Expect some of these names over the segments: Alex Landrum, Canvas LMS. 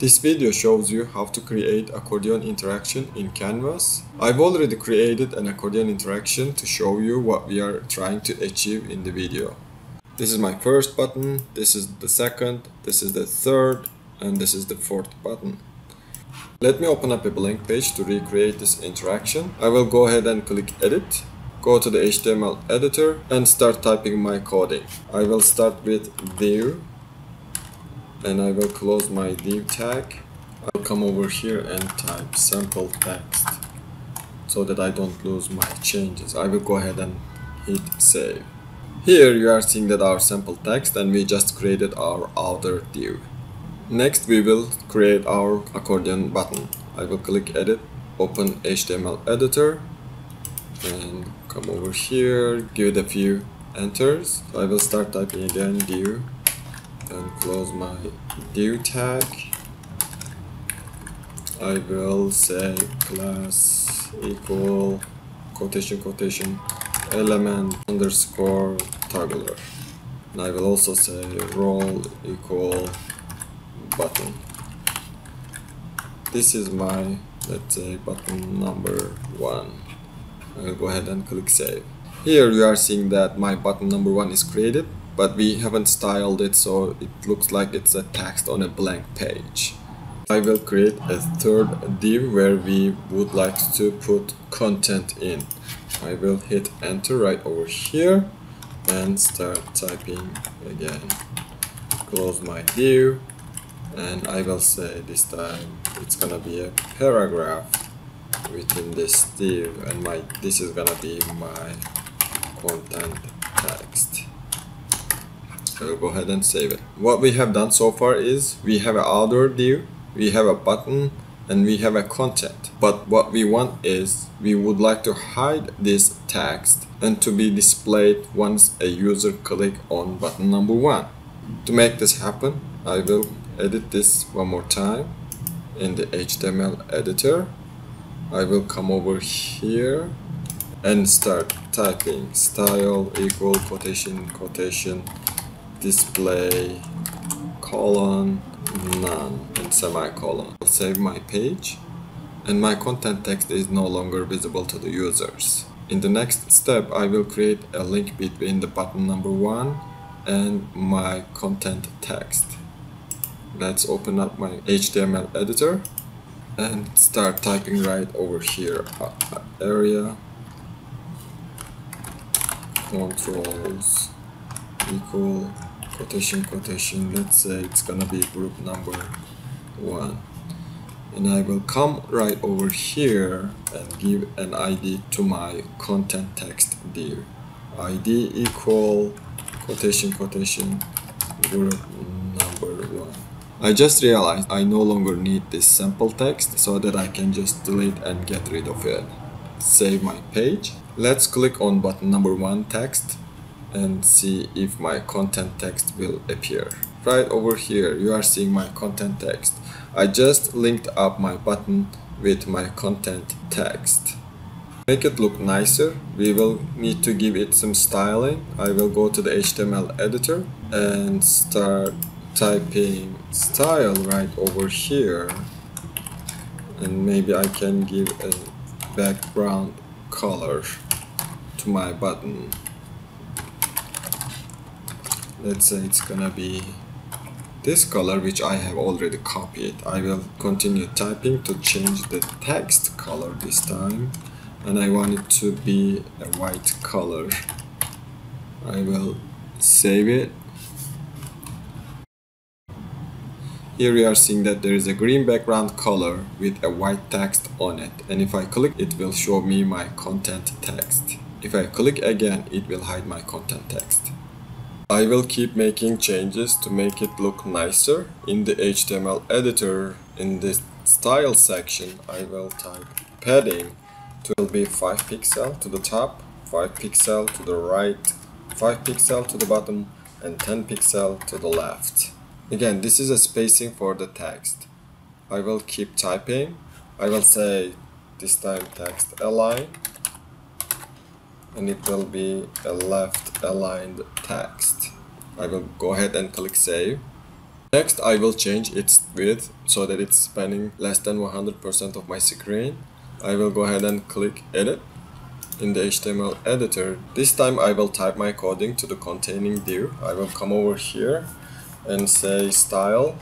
This video shows you how to create accordion interaction in Canvas. I've already created an accordion interaction to show you what we are trying to achieve in the video. This is my first button, this is the second, this is the third, and this is the fourth button. Let me open up a blank page to recreate this interaction. I will go ahead and click edit, go to the HTML editor and start typing my coding. I will start with div. And I will close my div tag. I'll come over here and type sample text so that I don't lose my changes. I will go ahead and hit save. Here you are seeing that our sample text, and we just created our outer div. Next we will create our accordion button. I will click edit, open HTML editor and come over here, give it a few enters. I will start typing again div. And close my div tag. I will say class equal quotation element underscore toggler, and I will also say role equal button. This is my, let's say, button number 1. I will go ahead and click save. Here you are seeing that my button number 1 is created, but we haven't styled it, so it looks like it's a text on a blank page. I will create a third div where we would like to put content in. I will hit enter right over here and start typing again. Close my div and I will say this time it's gonna be a paragraph within this div, and this is gonna be my content text. I'll go ahead and save it. What we have done so far is we have an outer div, we have a button, and we have a content. But what we want is we would like to hide this text and to be displayed once a user click on button number 1. To make this happen, I will edit this one more time in the HTML editor. I will come over here and start typing style equal quotation display : none and semicolon. I'll save my page and my content text is no longer visible to the users. In the next step, I will create a link between the button number 1 and my content text. Let's open up my HTML editor and start typing right over here. Area controls equal quotation, let's say it's gonna be group number 1, and I will come right over here and give an ID to my content text div. ID equal quotation group number 1. I just realized I no longer need this sample text, so that I can just delete and get rid of it. Save my page. Let's click on button number 1 text and see if my content text will appear. Right over here you are seeing my content text. I just linked up my button with my content text. Make it look nicer, we will need to give it some styling. I will go to the HTML editor and start typing style right over here, and maybe I can give a background color to my button. Let's say it's gonna be this color, which I have already copied. I will continue typing to change the text color this time, and I want it to be a white color. I will save it. Here we are seeing that there is a green background color with a white text on it, and if I click, it will show me my content text. If I click again, it will hide my content text. I will keep making changes to make it look nicer. In the HTML editor, in the style section, I will type padding. It will be 5 pixel to the top, 5 pixel to the right, 5 pixel to the bottom, and 10 pixel to the left. Again, this is a spacing for the text. I will keep typing. I will say this time text align, and it will be a left aligned text. I will go ahead and click save. Next, I will change its width so that it's spanning less than 100% of my screen. I will go ahead and click edit in the HTML editor. This time I will type my coding to the containing div. I will come over here and say style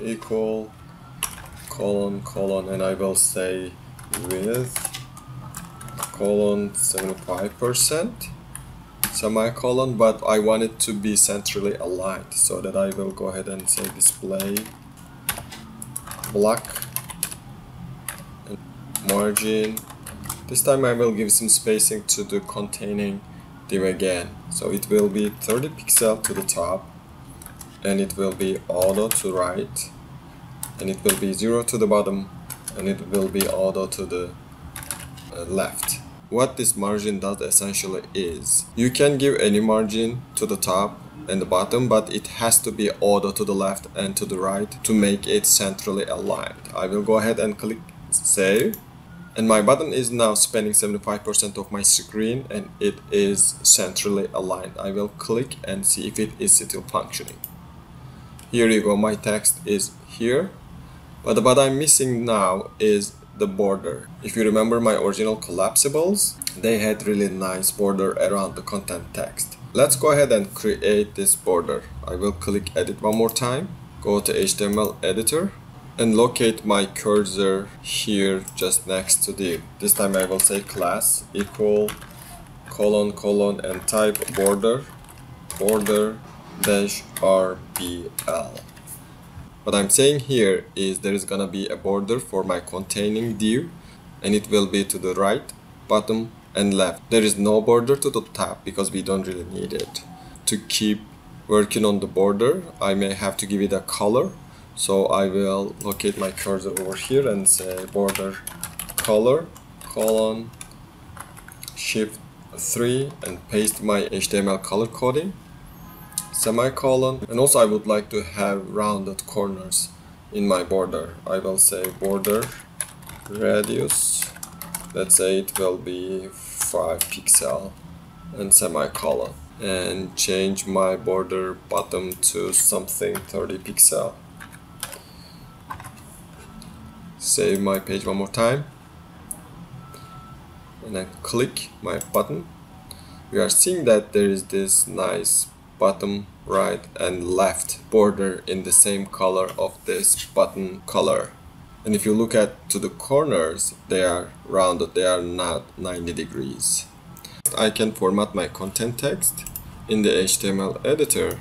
equal : and I will say width : 75% semicolon, but I want it to be centrally aligned, so that I will go ahead and say display block and margin. This time I will give some spacing to the containing div again. So it will be 30 pixels to the top, and it will be auto to right, and it will be 0 to the bottom, and it will be auto to the left. What this margin does essentially is, you can give any margin to the top and the bottom, but it has to be auto to the left and to the right to make it centrally aligned. I will go ahead and click save. And my button is now spanning 75% of my screen, and it is centrally aligned. I will click and see if it is still functioning. Here you go, my text is here. But what I'm missing now is the border. If you remember my original collapsibles, they had really nice border around the content text. Let's go ahead and create this border. I will click edit one more time, go to HTML editor, and locate my cursor here just next to div. This time I will say class equal : and type border -rbl. What I'm saying here is there is gonna be a border for my containing div, and it will be to the right, bottom, and left. There is no border to the top because we don't really need it. To keep working on the border, I may have to give it a color. So I will locate my cursor over here and say border color : shift 3, and paste my HTML color coding, semicolon. And also I would like to have rounded corners in my border. I will say border radius, let's say it will be 5 pixels, and semicolon, and change my border bottom to something 30 pixels. Save my page one more time, and then click my button. We are seeing that there is this nice bottom, right, and left border in the same color of this button color. And if you look at to the corners, they are rounded, they are not 90 degrees. I can format my content text in the HTML editor.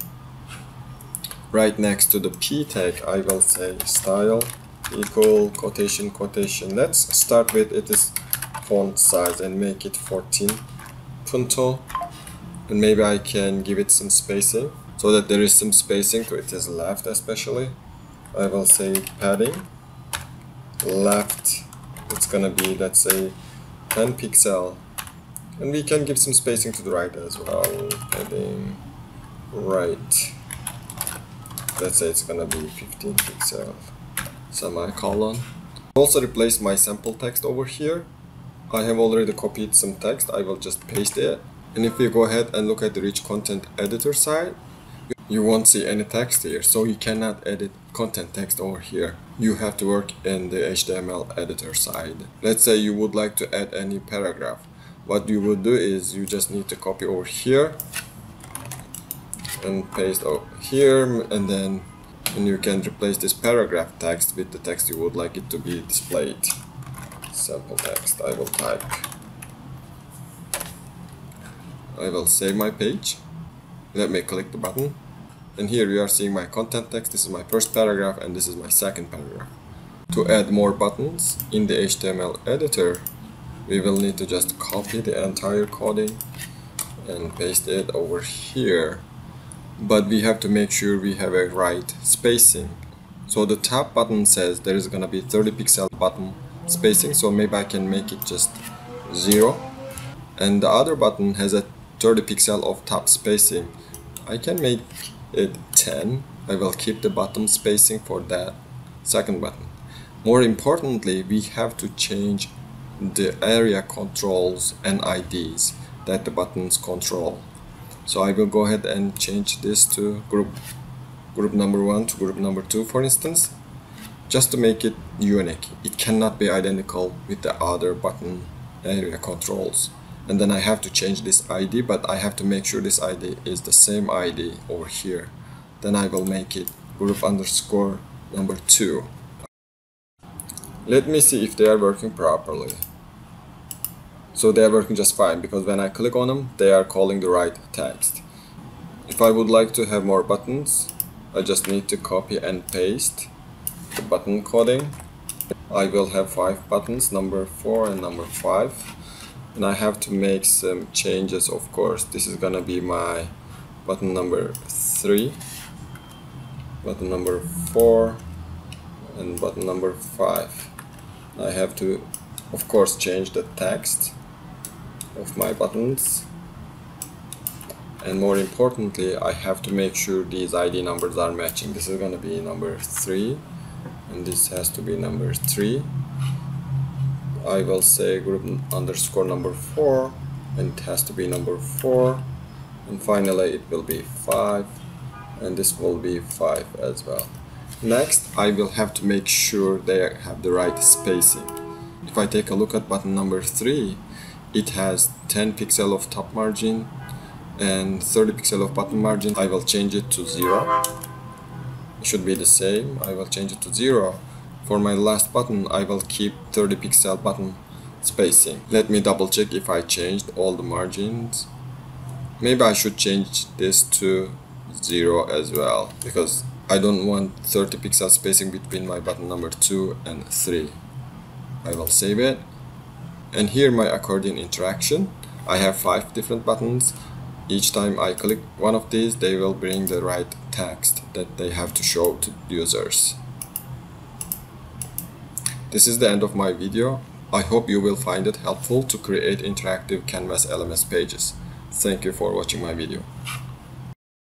Right next to the P tag, I will say style equal ... Let's start with it is font size and make it 14 punto, and maybe I can give it some spacing so that there is some spacing to it is left especially. I will say padding left, it's gonna be let's say 10 pixels, and we can give some spacing to the right as well. Padding right, let's say it's gonna be 15 pixels, semicolon. Also replace my sample text over here. I have already copied some text, I will just paste it. And if you go ahead and look at the rich content editor side, you won't see any text here, so you cannot edit content text over here. You have to work in the HTML editor side. Let's say you would like to add any paragraph. What you would do is you just need to copy over here and paste over here, and then you can replace this paragraph text with the text you would like it to be displayed. Sample text, I will type. I will save my page. Let me click the button. And here you are seeing my content text. This is my first paragraph, and this is my second paragraph. To add more buttons in the HTML editor, we will need to just copy the entire coding and paste it over here. But we have to make sure we have a right spacing. So the top button says there is going to be 30 pixels button spacing, so maybe I can make it just 0. And the other button has a 30 pixels of top spacing. I can make it 10. I will keep the bottom spacing for that second button. More importantly, we have to change the area controls and IDs that the buttons control. So I will go ahead and change this to group group number 1 to group number 2, for instance, just to make it unique. It cannot be identical with the other button area controls. And then I have to change this ID, but I have to make sure this ID is the same ID over here. Then I will make it group underscore number 2. Let me see if they are working properly. So they are working just fine, because when I click on them, they are calling the right text. If I would like to have more buttons, I just need to copy and paste the button coding. I will have 5 buttons, number 4 and number 5. And I have to make some changes, of course. This is gonna be my button number 3, button number 4, and button number 5. I have to, of course, change the text of my buttons, and more importantly, I have to make sure these ID numbers are matching. This is gonna be number 3, and this has to be number 3. I will say group underscore number 4, and it has to be number 4, and finally it will be 5, and this will be 5 as well. Next, I will have to make sure they have the right spacing. If I take a look at button number 3, it has 10 pixel of top margin and 30 pixel of bottom margin. I will change it to 0. It should be the same. I will change it to 0. For my last button, I will keep 30 pixel button spacing. Let me double check if I changed all the margins. Maybe I should change this to 0 as well, because I don't want 30 pixel spacing between my button number 2 and 3. I will save it. And here my accordion interaction. I have 5 different buttons. Each time I click one of these, they will bring the right text that they have to show to users. This is the end of my video. I hope you will find it helpful to create interactive Canvas LMS pages. Thank you for watching my video.